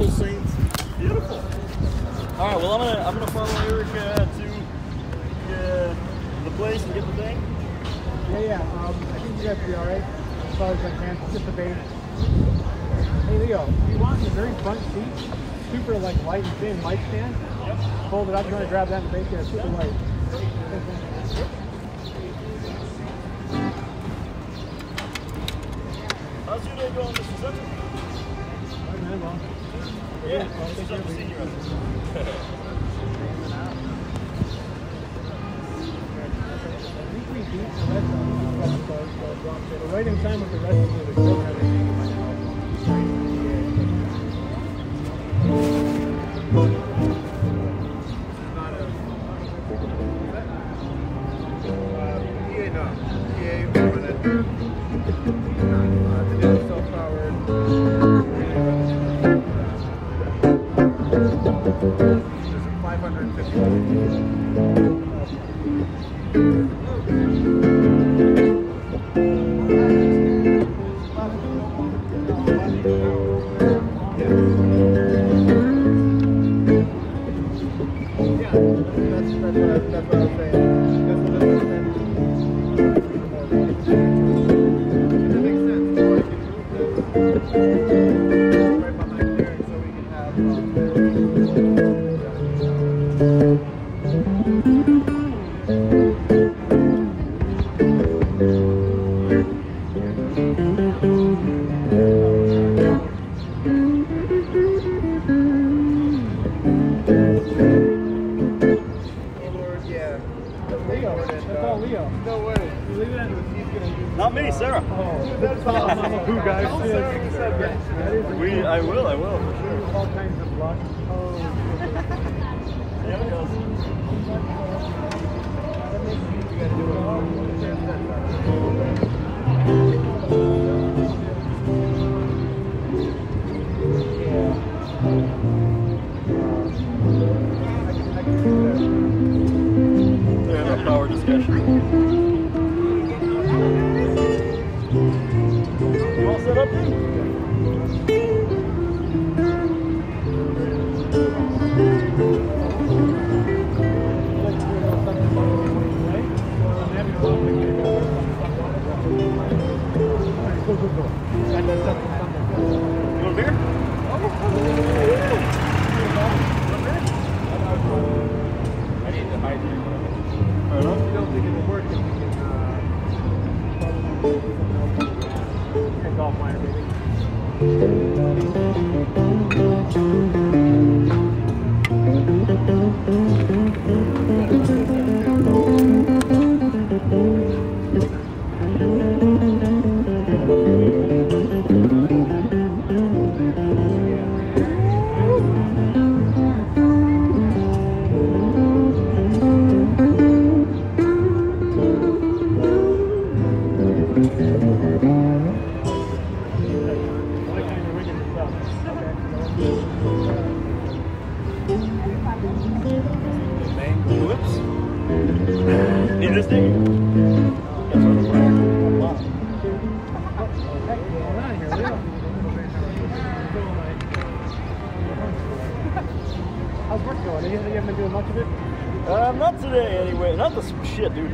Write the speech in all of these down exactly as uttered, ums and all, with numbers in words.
beautiful scenes. Beautiful. All right. Well, I'm gonna I'm gonna follow Eric uh, to uh, the place and get the thing. Yeah, yeah. Um, I think you guys will be all right as far as I can. Just the bait. Hey Leo, if you want the very front seat, super like light and thin light stand. Yep. Hold it up. You want to grab that and bait there. Super yep. light. How's your day going, Mister Simpson? All right, man. Well. Yeah, I'll take care of you. I think we beat the rest of the rest We're right in time with the rest of the group.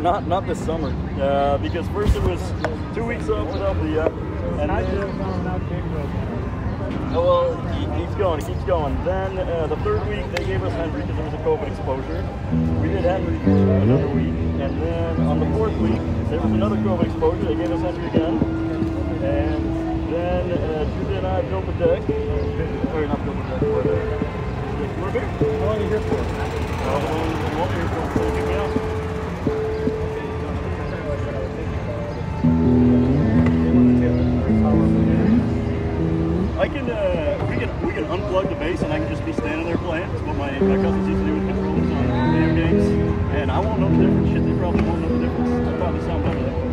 Not not this summer, uh, because first it was two weeks off without the uh, and I just oh, well, he keeps going, he keeps going. Then uh, the third week they gave us Henry because there was a COVID exposure. We did Henry for another week, and then on the fourth week there was another COVID exposure. They gave us Henry again, and then uh, Judah and I built the deck. Or not built the deck, but uh, we're here. How long are you here for? Um, what are you here for? Anything else? I can, uh, we can, we can unplug the bass and I can just be standing there playing. That's what my, my cousins used to do with controllers on video games. And I won't know the difference. Shit, they probably won't know the difference. It'll probably sound better that way.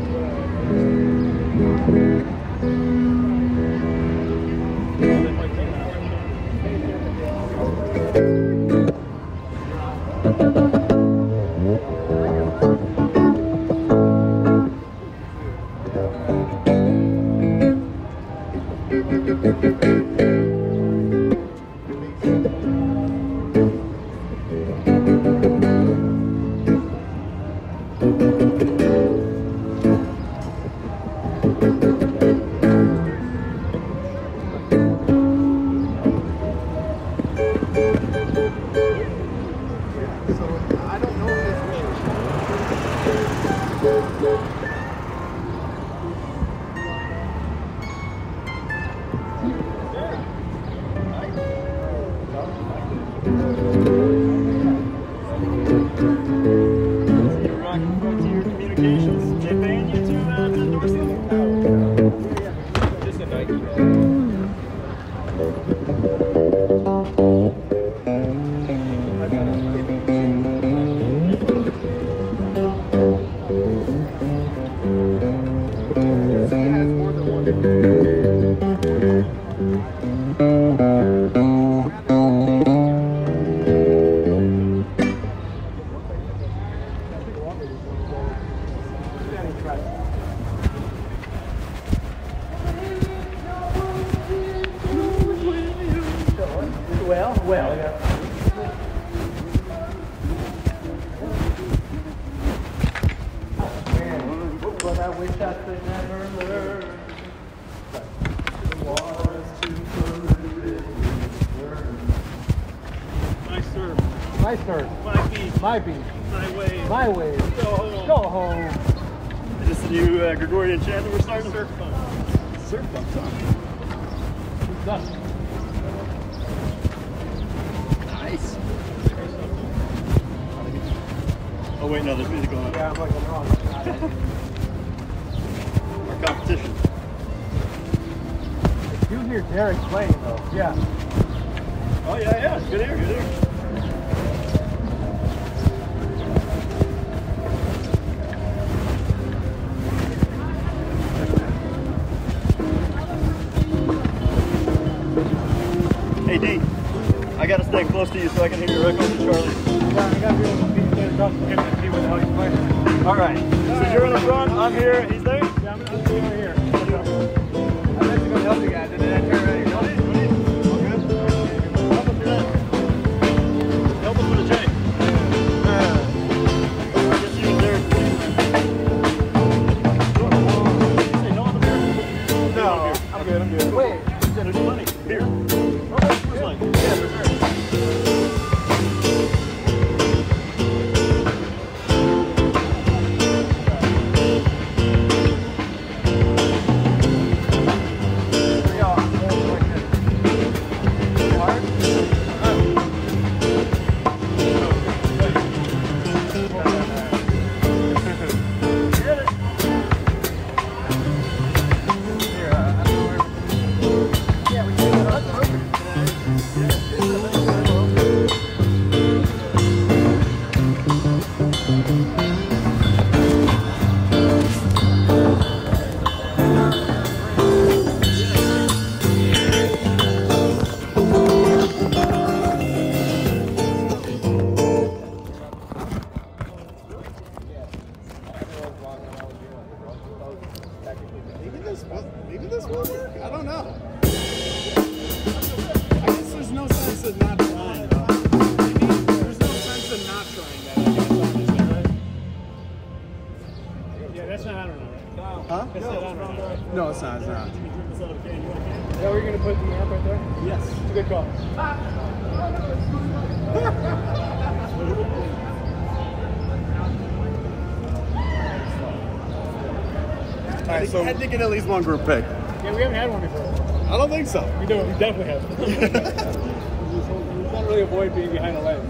Thank you. Well, well, yeah. My surf, my beach, my beach, my wave, my wave. Go home. Go home. This is the new uh, Gregorian chant. We're starting surf fun. Surf fun song. Nice. Oh wait, no, there's music going on. Yeah, I'm looking wrong. Our competition. I do hear Derek playing though. Yeah. Oh yeah, yeah. Good air, good air. Hey D, I gotta stay close to you so I can hear your echoes and Charlie. Yeah, I gotta be able to see his up and see what the hell he's playing. Alright, so right. You're in the front, I'm here, he's there? Yeah, I'm gonna be over here. Let's go. I meant to go help you guys, and then I turned around and go, hey, what is? All good? Help him do that. Help him with a J. Uh, I guess he was there. Did you say no on the beer? No, I'm good, I'm good. Wait, you said there's plenty. Beer? Huh? No, it's no, it's not, it's not. Is that where you're going to put the amp right there? Yes. It's a good call. All right, so I had to get at least one group pick. Yeah, we haven't had one before. I don't think so. We do, we definitely haven't. We can't really avoid being behind a ledge.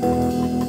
Thank you.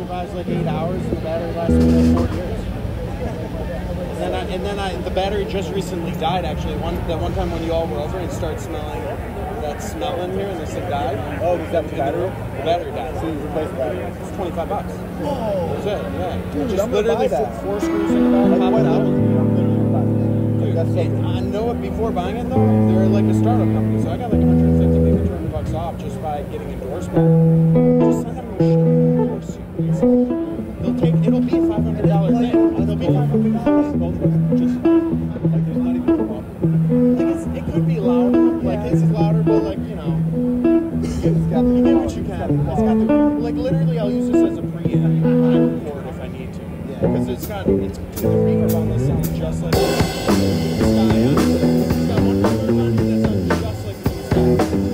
survives like eight hours, and the battery lasts for like four years. And then, I, and then I, the battery just recently died, actually. One, that one time when you all were over and started smelling that smell in here, and this thing died. Oh, was that the battery? The battery died. So you replaced the battery. It's twenty-five bucks. Whoa! That's it, yeah. Dude, just I'm literally four, four screws in the back, like, pop it out. Dude, That's so and I know it before buying it, though. They're like a startup company, so I got like a hundred fifty, maybe two hundred bucks off just by getting endorsement. Just send them your shit. They'll take, it'll be five hundred dollars in. It'll be five hundred dollars. Just, like, there's not even a problem. Like, it's, it could be louder. Like, it's louder, but, like, you know. It's got the, you get what you can. It's got the, like, literally, I'll use this as a preamp on record if I need to. Yeah. Because it's got, it's, the reverb on this sounds just like this guy. It's got one color on it that sounds just like this guy.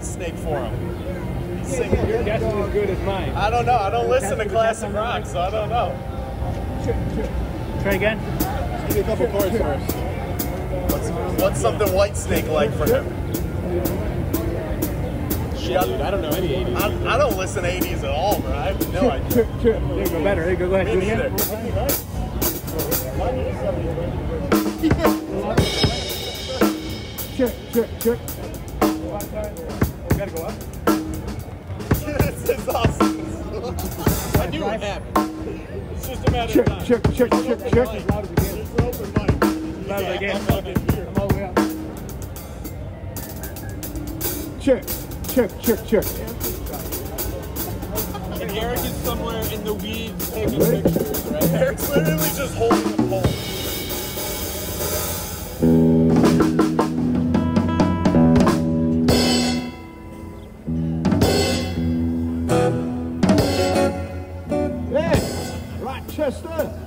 Snake for him. Sing. Your guess is as good as mine. I don't know. I don't listen to classic rock, so I don't know. Try again. Just give me a couple chords first. What's, what's something White Snake like for him? Yeah, dude, I don't know any eighties. I, I don't listen to eighties at all, bro. I have no idea. There you go. Better. There you go. Go ahead. Me neither. Check. Check. Check. Gotta go up. This is awesome. I knew it happened. It's just a matter of time. Check, check, check, check, check. As loud as again. Just open mic. Loud as again. I'm all the way up. Check, check, check, check. And Eric is somewhere in the weeds taking pictures, right? Eric's literally just holding the pole. Thank you.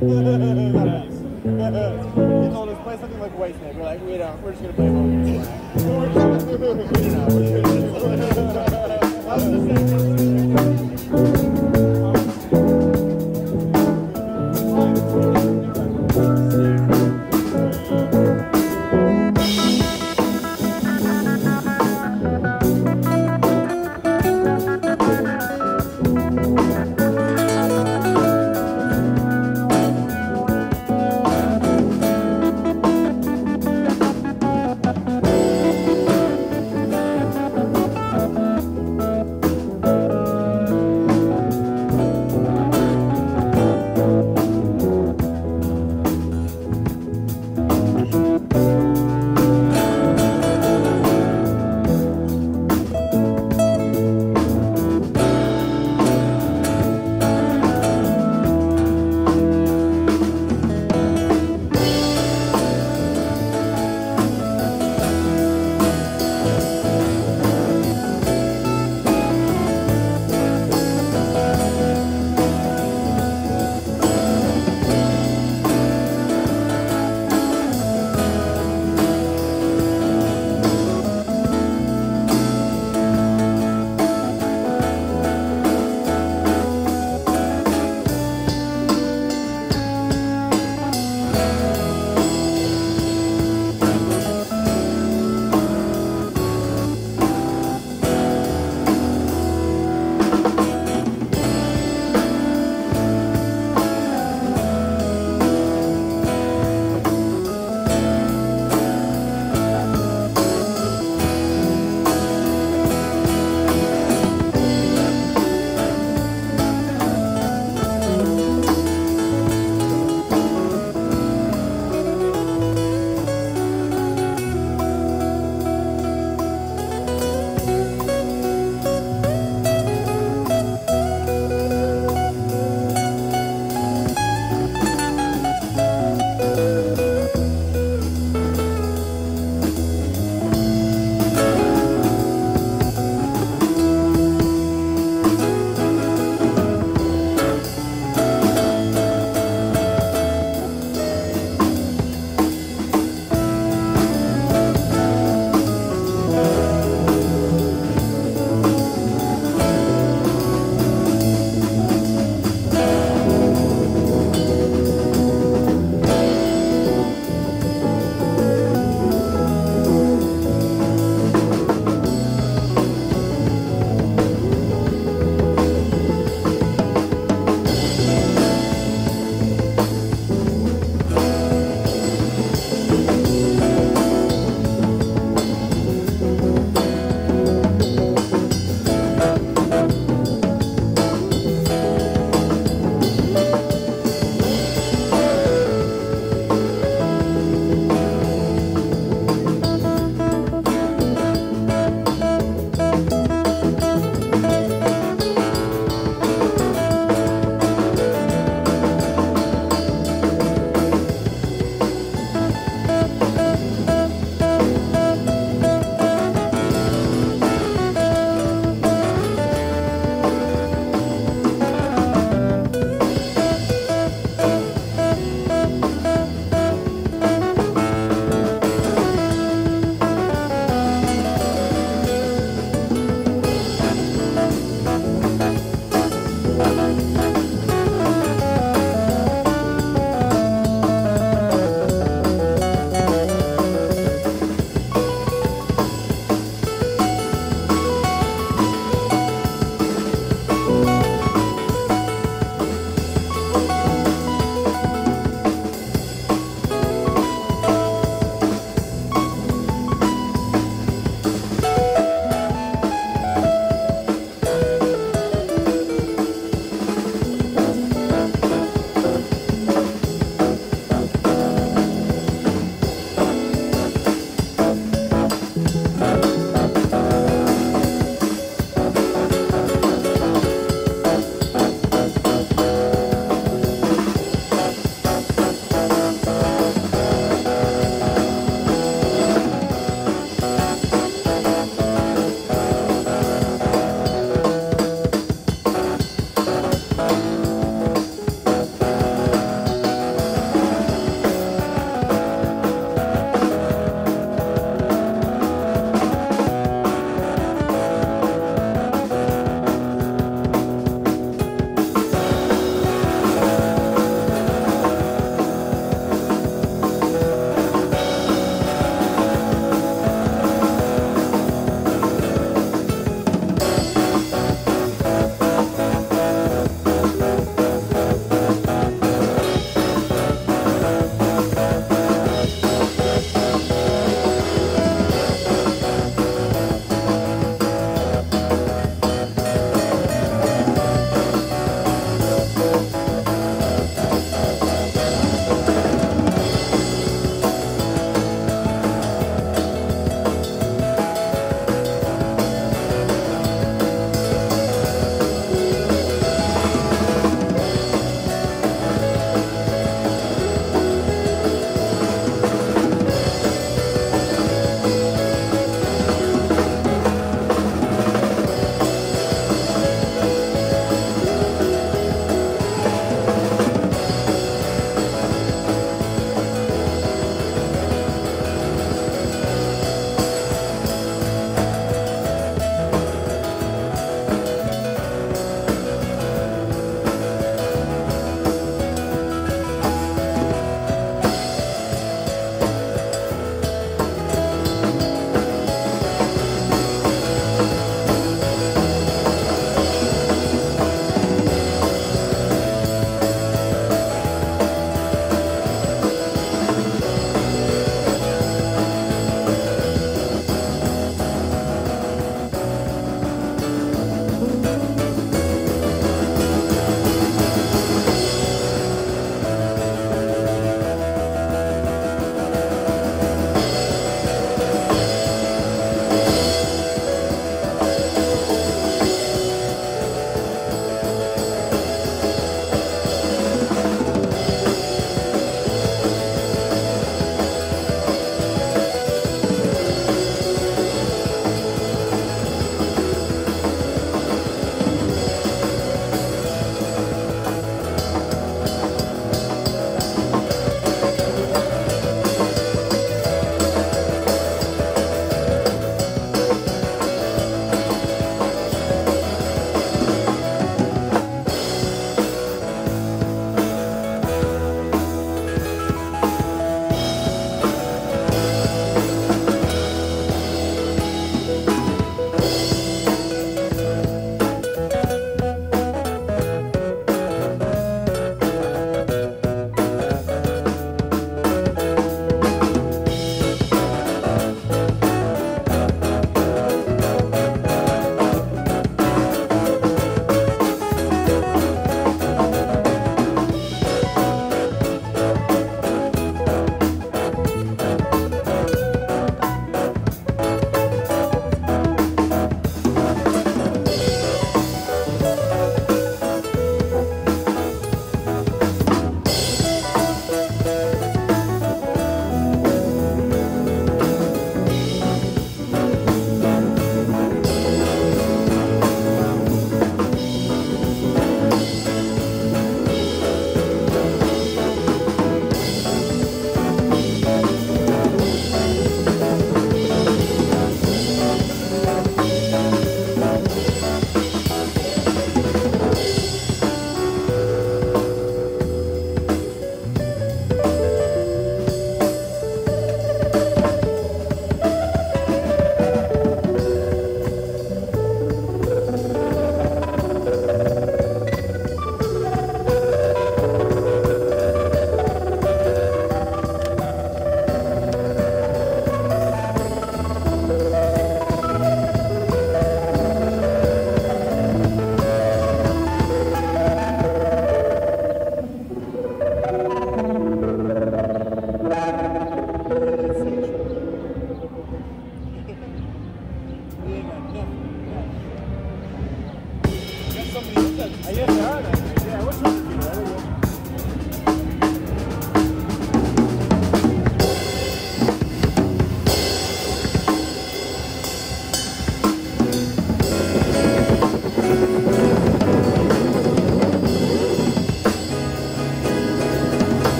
They told us play something like Whitesnake. We're like, we don't. We're just gonna play Whitesnake. We're just gonna play. You know, we're just gonna play. I was gonna say,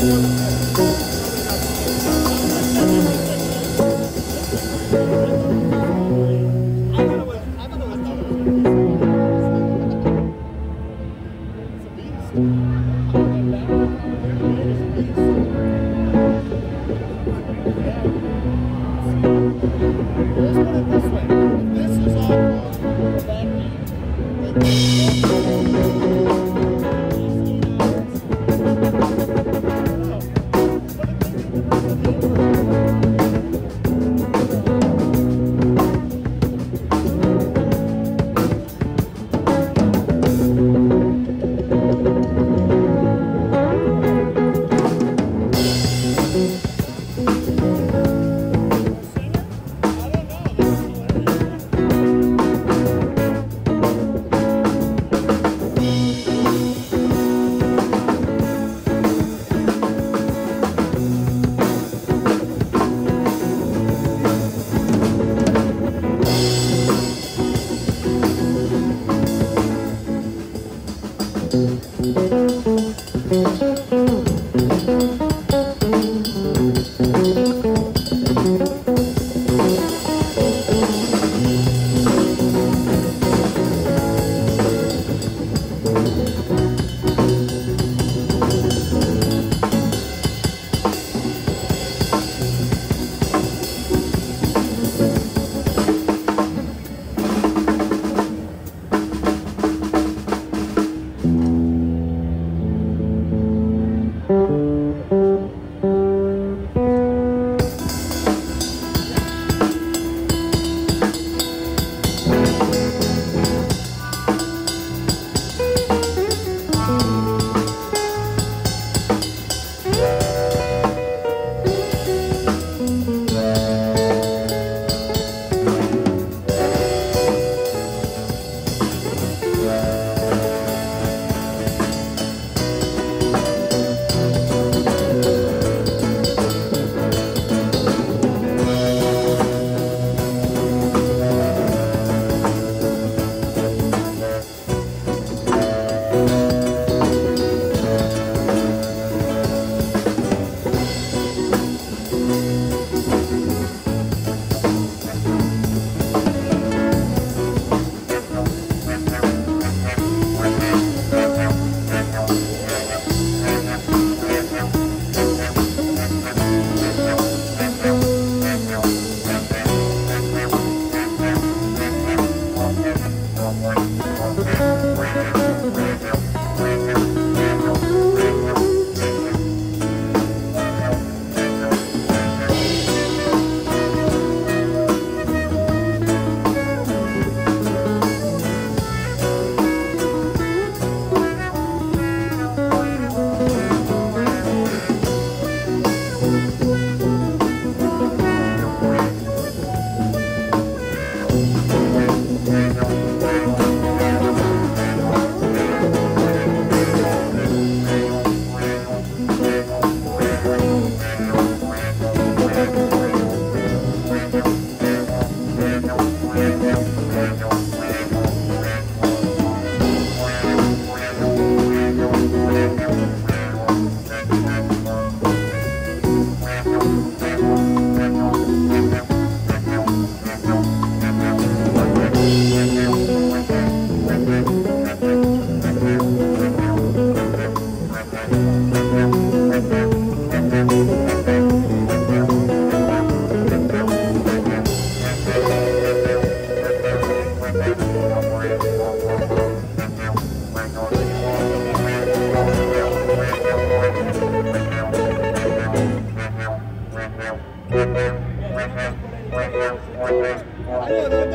They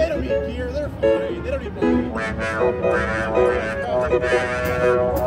don't need gear, they're fine. They don't need money.